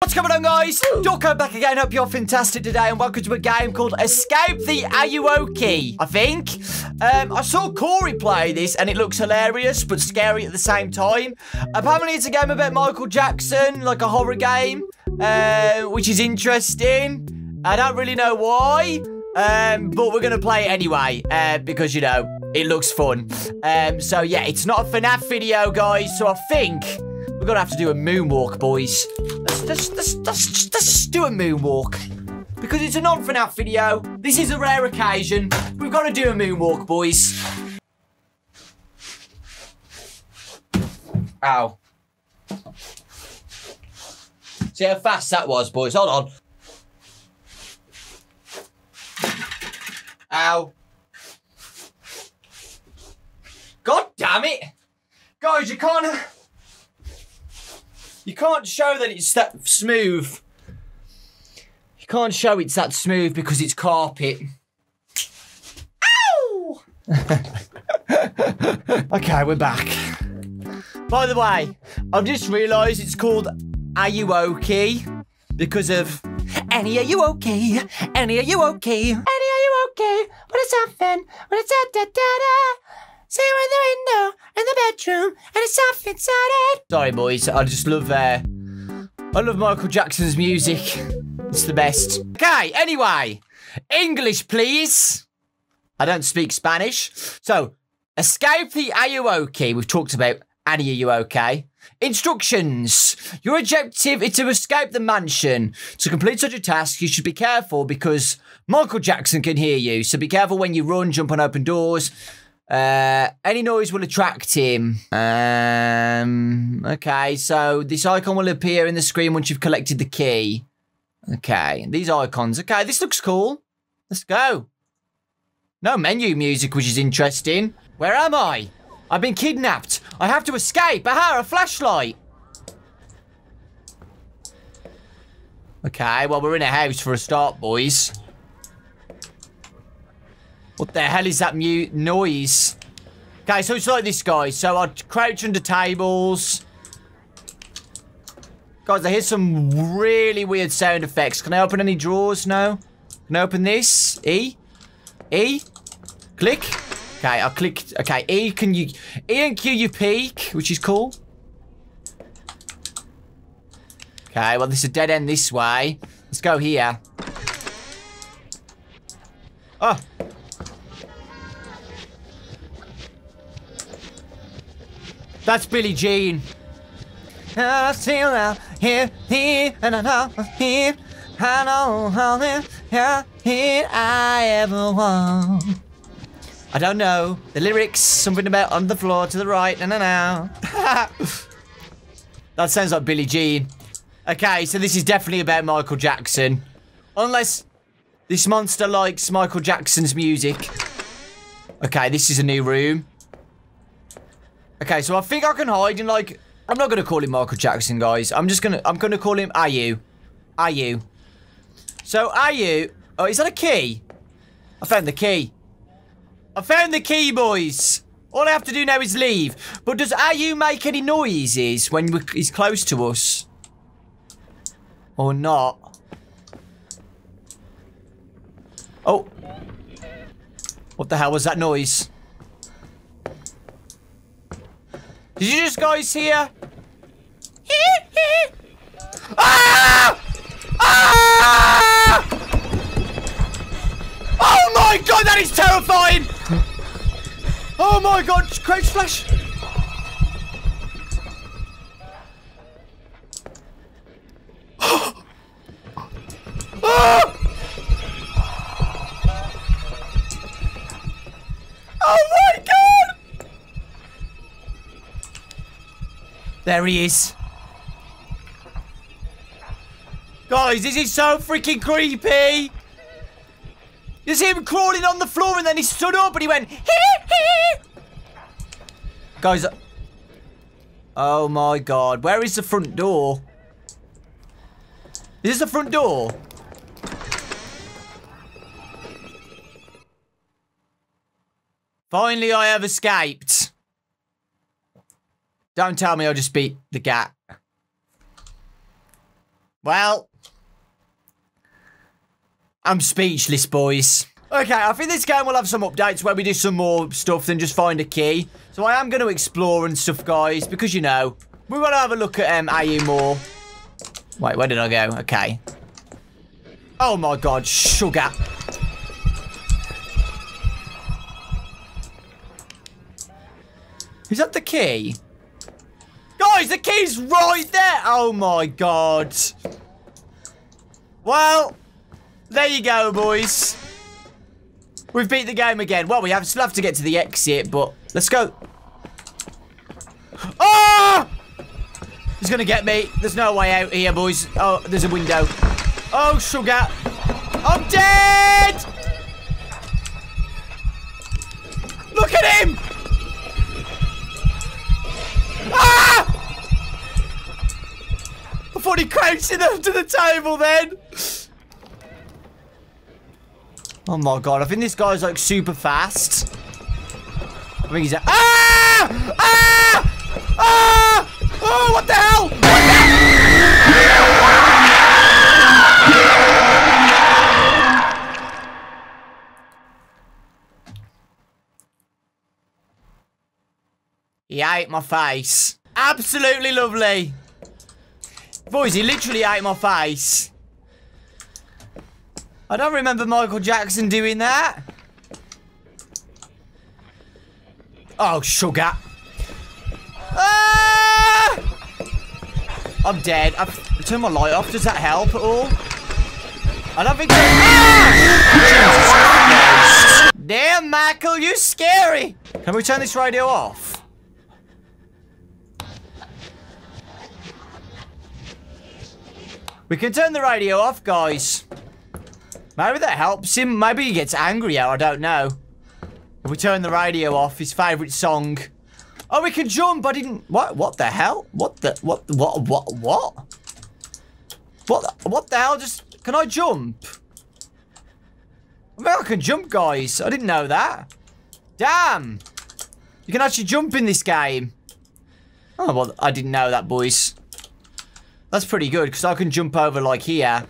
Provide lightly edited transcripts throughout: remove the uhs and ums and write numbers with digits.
What's going on, guys? Dawko back again. Hope you're fantastic today, and welcome to a game called Escape the Ayuwoki, I think. I saw Corey play this, and it looks hilarious, but scary at the same time. Apparently, it's a game about Michael Jackson, like a horror game, which is interesting. I don't really know why, but we're going to play it anyway, because, you know, it looks fun. So, yeah, it's not a FNAF video, guys, so I think we're gonna have to do a moonwalk, boys. Let's do a moonwalk. Because it's a non-FNAF video. This is a rare occasion. We've got to do a moonwalk, boys. Ow. See how fast that was, boys. Hold on. Ow. God damn it. Guys, you can't... You can't show that it's that smooth. You can't show it's that smooth because it's carpet. Ow! Okay, we're back. By the way, I've just realised it's called Ayuwoki because of Annie, are you okay? Annie, are you okay? Annie, are you okay? What is something? What is da da da da? See you in the window, in the bedroom, and it's off inside it. Sorry, boys. I just love, I love Michael Jackson's music. It's the best. Okay, anyway. English, please. I don't speak Spanish. So, escape the Ayuwoki. We've talked about Annie, are you okay? Instructions. Your objective is to escape the mansion. To complete such a task, you should be careful because Michael Jackson can hear you. So be careful when you run, jump on open doors. Any noise will attract him. Okay, so this icon will appear in the screen once you've collected the key. Okay, these icons. Okay, this looks cool. Let's go. No menu music, which is interesting. Where am I? I've been kidnapped. I have to escape. Aha, a flashlight. Okay, well, we're in a house for a start, boys. What the hell is that mute noise? Okay, so it's like this, guys. So I crouch under tables. Guys, I hear some really weird sound effects. Can I open any drawers? No. Can I open this? E? E? Click. Okay, I clicked. Okay, E, can you... E and Q, you peek, which is cool. Okay, well, there's a dead end this way. Let's go here. Oh. That's Billie Jean. I feel out here, and I know here. I know how here I ever want. I don't know the lyrics. Something about on the floor to the right, and now. That sounds like Billie Jean. Okay, so this is definitely about Michael Jackson, unless this monster likes Michael Jackson's music. Okay, this is a new room. Okay, so I think I can hide in, like... I'm not going to call him Michael Jackson, guys. I'm going to call him Ayu. Ayu. So, Ayu... Oh, is that a key? I found the key. I found the key, boys. All I have to do now is leave. But does Ayu make any noises when he's close to us? Or not? Oh. What the hell was that noise? Did you just guys hear? Ah! Ah! Oh my god, that is terrifying! Oh my god, crouch flash! There he is. Guys, this is so freaking creepy. You see him crawling on the floor and then he stood up and he went, hee hee. Guys, oh my god, where is the front door? Is this the front door? Finally, I have escaped. Don't tell me I'll just beat the cat. Well, I'm speechless, boys. Okay, I think this game will have some updates where we do some more stuff than just find a key. So I am going to explore and stuff, guys, because, you know, we want to have a look at Ayu more. Wait, where did I go? Okay. Oh, my God, sugar. Is that the key? Guys, the key's right there. Oh, my God. Well, there you go, boys. We've beat the game again. Well, we have still have to get to the exit, but let's go. Oh! He's going to get me. There's no way out here, boys. Oh, there's a window. Oh, sugar. I'm dead! Look at him! Ah! I thought he crouched into the table then. Oh, my God. I think this guy's, like, super fast. I think he's a... Ah! Ah! Ah! Oh, what the hell? What the hell? He ate my face. Absolutely lovely. Boys, he literally ate my face. I don't remember Michael Jackson doing that. Oh, sugar. Ah! I'm dead. I've turned my light off. Does that help at all? I don't think... Ah! Jesus Christ. Damn, Michael, you're scary. Can we turn this radio off? We can turn the radio off, guys. Maybe that helps him. Maybe he gets angrier. I don't know. If we turn the radio off, his favourite song. Oh, we can jump. I didn't... What? What the hell? What the... What? What the hell? Just... Can I jump? I mean, I can jump, guys. I didn't know that. Damn. You can actually jump in this game. Oh, well, I didn't know that, boys. That's pretty good, because I can jump over, like, here.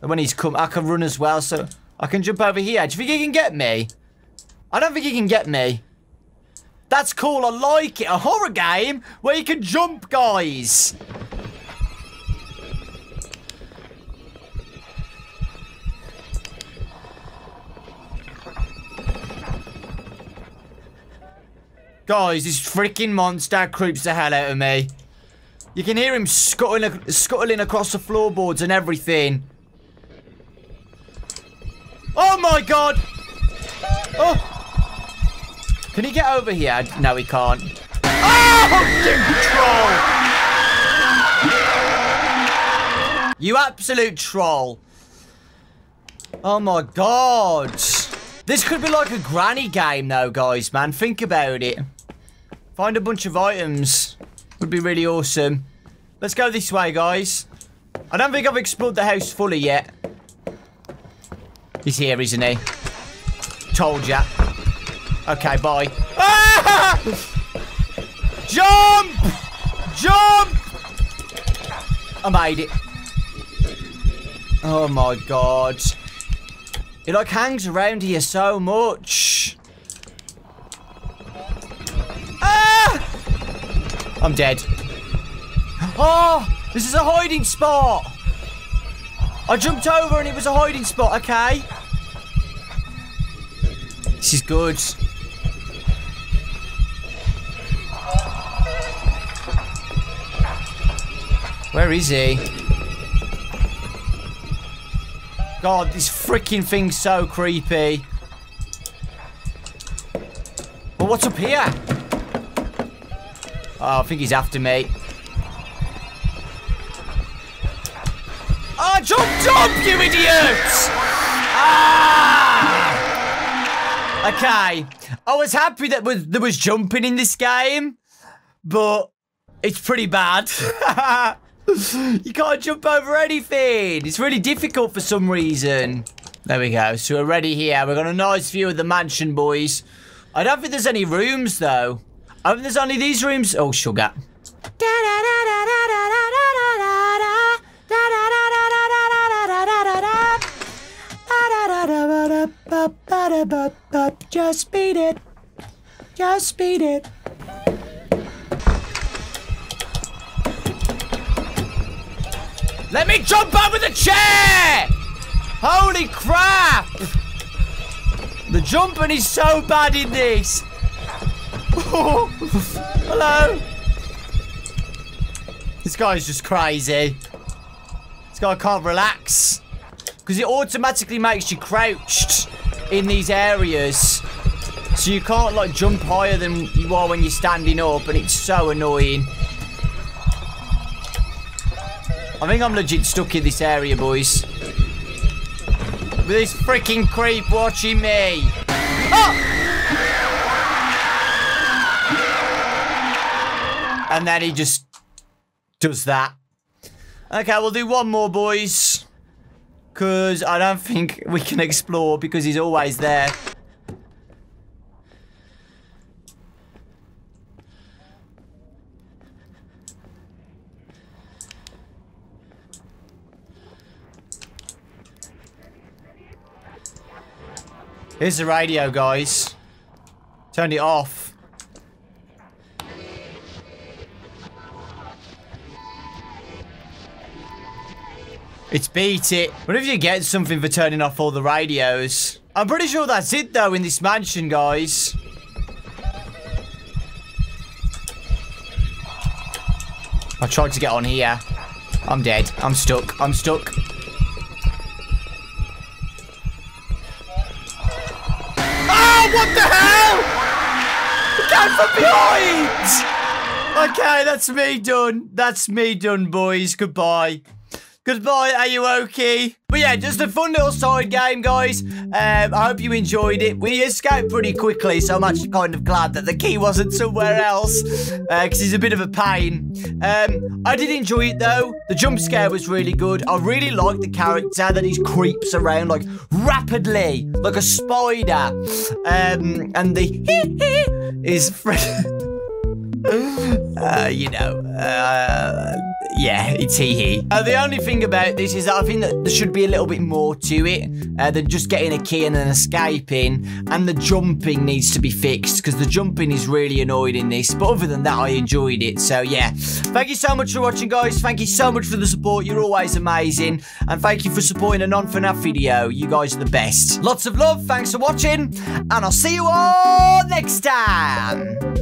And when he's come, I can run as well, so I can jump over here. Do you think he can get me? I don't think he can get me. That's cool. I like it. A horror game where you can jump, guys. Guys, this freaking monster creeps the hell out of me. You can hear him scuttling across the floorboards and everything. Oh, my God. Oh. Can he get over here? No, he can't. Oh, you troll. You absolute troll. Oh, my God. This could be like a granny game, though, guys, man. Think about it. Find a bunch of items. Would be really awesome. Let's go this way, guys. I don't think I've explored the house fully yet. He's here, isn't he? Told ya. Okay, bye. Ah! Jump! Jump! I made it. Oh, my God. It, like, hangs around here so much. Ah! I'm dead. Oh! This is a hiding spot! I jumped over and it was a hiding spot, okay? This is good. Where is he? God, this freaking thing's so creepy. Well, what's up here? Oh, I think he's after me. Oh, jump, jump, you idiots! Ah! Okay. I was happy that there was jumping in this game, but it's pretty bad. You can't jump over anything. It's really difficult for some reason. There we go. So we're ready here. We've got a nice view of the mansion, boys. I don't think there's any rooms, though. I think there's only these rooms. Oh, sugar. but just beat it. Just beat it. Let me jump over the chair! Holy crap! The jumping is so bad in this. Hello. This guy's just crazy. This guy can't relax. Because it automatically makes you crouched in these areas. So you can't, like, jump higher than you are when you're standing up. And it's so annoying. I think I'm legit stuck in this area, boys. With this freaking creep watching me. Oh! And then he just does that. Okay, we'll do one more, boys. Because I don't think we can explore because he's always there. Here's the radio, guys. Turn it off. It's beat it. What if you get something for turning off all the radios? I'm pretty sure that's it, though, in this mansion, guys. I tried to get on here. I'm dead. I'm stuck. I'm stuck. Oh, what the hell? He came from behind. Okay, that's me done. That's me done, boys. Goodbye. Goodbye, Ayuwoki. But yeah, just a fun little side game, guys. I hope you enjoyed it. We escaped pretty quickly, so I'm actually kind of glad that the key wasn't somewhere else, because it's a bit of a pain. I did enjoy it, though. The jump scare was really good. I really like the character that he creeps around, like, rapidly, like a spider. And the hee-hee is... you know, yeah, it's hee-hee. The only thing about this is that I think that there should be a little bit more to it than just getting a key and then escaping. And the jumping needs to be fixed because the jumping is really annoying in this. But other than that, I enjoyed it. So, yeah. Thank you so much for watching, guys. Thank you so much for the support. You're always amazing. And thank you for supporting a non-FNAF video. You guys are the best. Lots of love. Thanks for watching. And I'll see you all next time.